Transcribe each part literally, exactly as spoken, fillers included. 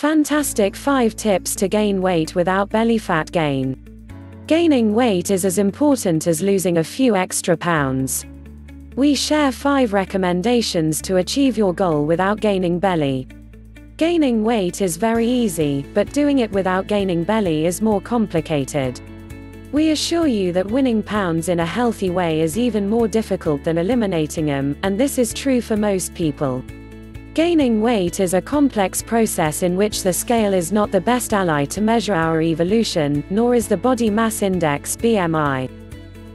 Fantastic five tips to gain weight without belly fat gain. Gaining weight is as important as losing a few extra pounds. We share five recommendations to achieve your goal without gaining belly. Gaining weight is very easy, but doing it without gaining belly is more complicated. We assure you that winning pounds in a healthy way is even more difficult than eliminating them, and this is true for most people. Gaining weight is a complex process in which the scale is not the best ally to measure our evolution, nor is the body mass index B M I.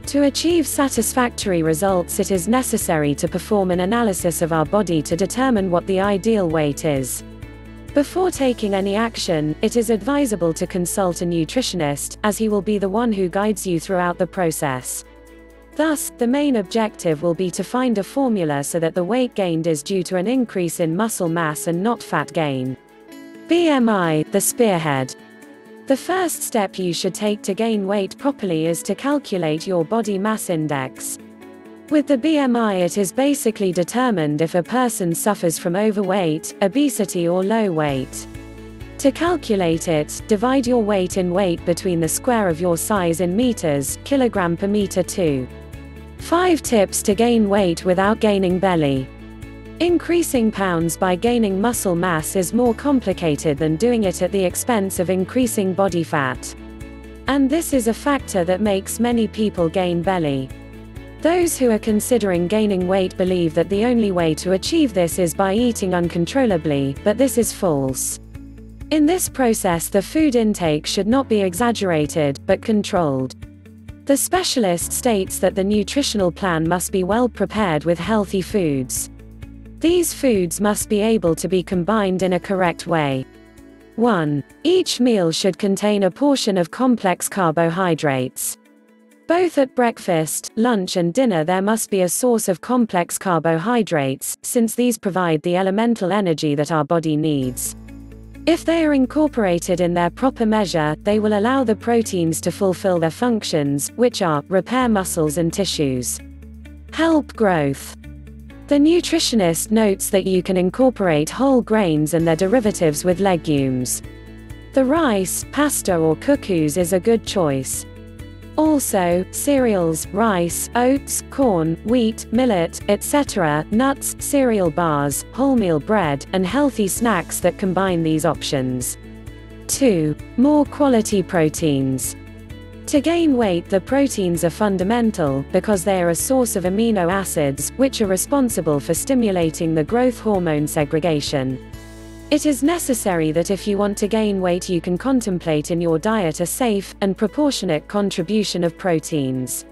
To achieve satisfactory results, it is necessary to perform an analysis of our body to determine what the ideal weight is. Before taking any action, it is advisable to consult a nutritionist, as he will be the one who guides you throughout the process. Thus, the main objective will be to find a formula so that the weight gained is due to an increase in muscle mass and not fat gain. B M I, the spearhead. The first step you should take to gain weight properly is to calculate your body mass index. With the B M I, it is basically determined if a person suffers from overweight, obesity or low weight. To calculate it, divide your weight in weight between the square of your size in meters, kilogram per meter two. five tips to gain weight without gaining belly. Increasing pounds by gaining muscle mass is more complicated than doing it at the expense of increasing body fat. And this is a factor that makes many people gain belly. Those who are considering gaining weight believe that the only way to achieve this is by eating uncontrollably, but this is false. In this process, the food intake should not be exaggerated, but controlled. The specialist states that the nutritional plan must be well prepared with healthy foods. These foods must be able to be combined in a correct way. one. Each meal should contain a portion of complex carbohydrates. Both at breakfast, lunch and dinner there must be a source of complex carbohydrates, since these provide the elemental energy that our body needs. If they are incorporated in their proper measure, they will allow the proteins to fulfill their functions, which are, repair muscles and tissues. Help growth. The nutritionist notes that you can incorporate whole grains and their derivatives with legumes. The rice, pasta or couscous is a good choice. Also, cereals, rice, oats, corn, wheat, millet, et cetera, nuts, cereal bars, wholemeal bread, and healthy snacks that combine these options. two. More quality proteins. To gain weight, the proteins are fundamental, because they are a source of amino acids, which are responsible for stimulating the growth hormone segregation. It is necessary that if you want to gain weight, you can contemplate in your diet a safe and proportionate contribution of proteins.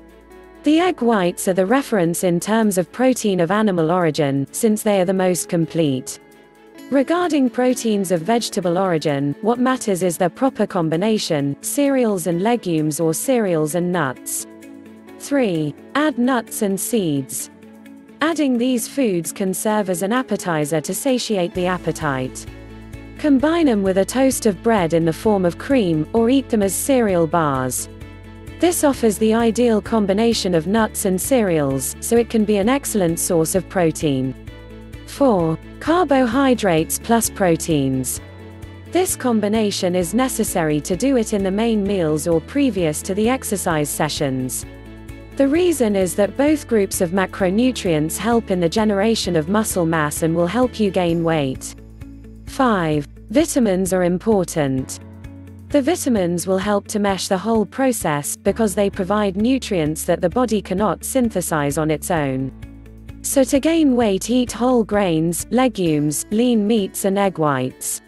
The egg whites are the reference in terms of protein of animal origin, since they are the most complete. Regarding proteins of vegetable origin, what matters is their proper combination, cereals and legumes or cereals and nuts. three. Add nuts and seeds. Adding these foods can serve as an appetizer to satiate the appetite. Combine them with a toast of bread in the form of cream, or eat them as cereal bars. This offers the ideal combination of nuts and cereals, so it can be an excellent source of protein. four. Carbohydrates plus proteins. This combination is necessary to do it in the main meals or previous to the exercise sessions. The reason is that both groups of macronutrients help in the generation of muscle mass and will help you gain weight. five. Vitamins are important. The vitamins will help to mesh the whole process, because they provide nutrients that the body cannot synthesize on its own. So to gain weight, eat whole grains, legumes, lean meats and egg whites.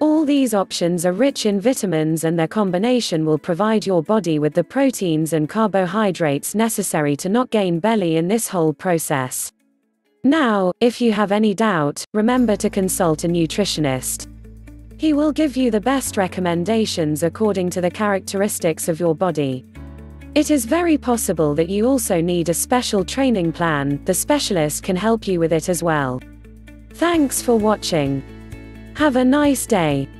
All these options are rich in vitamins, and their combination will provide your body with the proteins and carbohydrates necessary to not gain belly in this whole process. Now, if you have any doubt, remember to consult a nutritionist. He will give you the best recommendations according to the characteristics of your body. It is very possible that you also need a special training plan. The specialist can help you with it as well. Thanks for watching. Have a nice day.